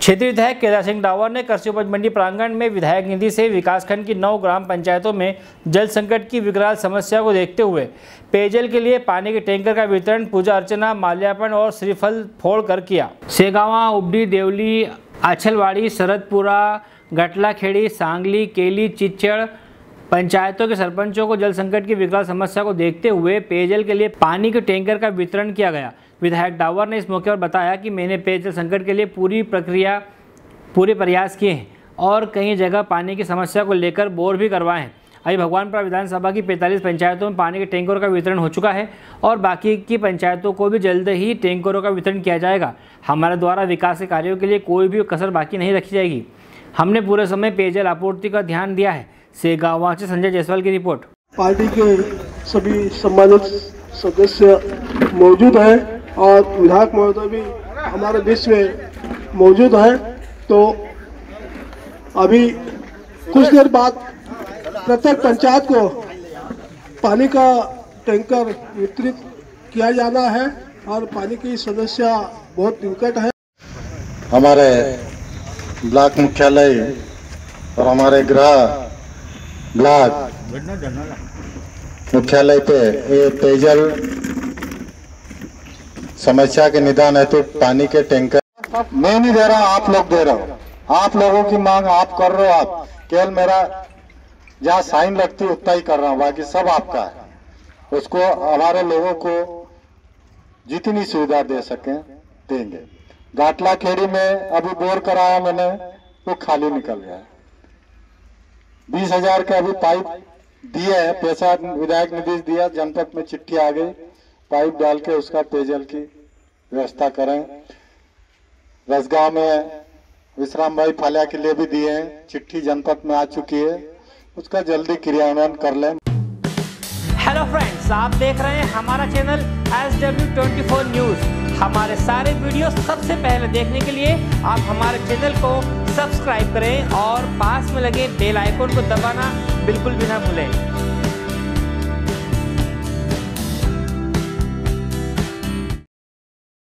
क्षेत्रीय विधायक केदारसिंह डावर ने कश्योपंडी प्रांगण में विधायक निधि से विकासखंड की 9 ग्राम पंचायतों में जल संकट की विकराल समस्या को देखते हुए पेयजल के लिए पानी के टैंकर का वितरण, पूजा अर्चना, माल्यार्पण और श्रीफल फोड़ कर किया। शेगाव, उबडी, देवली, आचलवाड़ी, शरदपुरा, गटलाखेड़ी, सांगली, केली, चिचड़ पंचायतों के सरपंचों को जल संकट की विकराल समस्या को देखते हुए पेयजल के लिए पानी के टैंकर का वितरण किया गया। विधायक डावर ने इस मौके पर बताया कि मैंने पेयजल संकट के लिए पूरे प्रयास किए हैं और कई जगह पानी की समस्या को लेकर बोर भी करवाए हैं। अभी भगवानपुरा विधानसभा की 45 पंचायतों में पानी के टैंकरों का वितरण हो चुका है और बाकी की पंचायतों को भी जल्द ही टैंकरों का वितरण किया जाएगा। हमारे द्वारा विकास के कार्यों के लिए कोई भी कसर बाकी नहीं रखी जाएगी। हमने पूरे समय पेयजल आपूर्ति का ध्यान दिया है। सेगांव से संजय जायसवाल की रिपोर्ट। पार्टी के सभी सम्मानित सदस्य मौजूद हैं और विधायक महोदय भी हमारे बीच में मौजूद हैं। तो अभी कुछ देर बाद प्रत्येक पंचायत को पानी का टैंकर वितरित किया जाना है और पानी की समस्या बहुत विकट है। हमारे ब्लॉक मुख्यालय और हमारे गृह ब्लॉक मुख्यालय पे ये पेयजल समस्या के निदान हेतु पानी के टैंकर मैं नहीं दे रहा, आप लोग दे रहे हो। आप लोगों की मांग आप कर रहे हो। आप केवल मेरा जहाँ साइन लगती है उतना ही कर रहा हूँ, बाकी सब आपका है। उसको हमारे लोगों को जितनी सुविधा दे सके देंगे। गटलाखेड़ी में अभी बोर कराया मैंने, वो खाली निकल गया। 20,000 के अभी पाइप दिए है, पैसा विधायक निधि दिया, जनपद में चिट्ठी आ गई, पाइप डाल के उसका पेयजल की व्यवस्था करें। रसगांव में विश्राम भाई फालिया के लिए भी दिए हैं, चिट्ठी जनपद में आ चुकी है, उसका जल्दी क्रियान्वयन कर लें। हेलो फ्रेंड्स, आप देख रहे हैं हमारा चैनल SW24 न्यूज़। हमारे सारे वीडियो सबसे पहले देखने के लिए आप हमारे चैनल को सब्सक्राइब करें और पास में लगे बेल आइकन को दबाना बिल्कुल भी ना भूलें।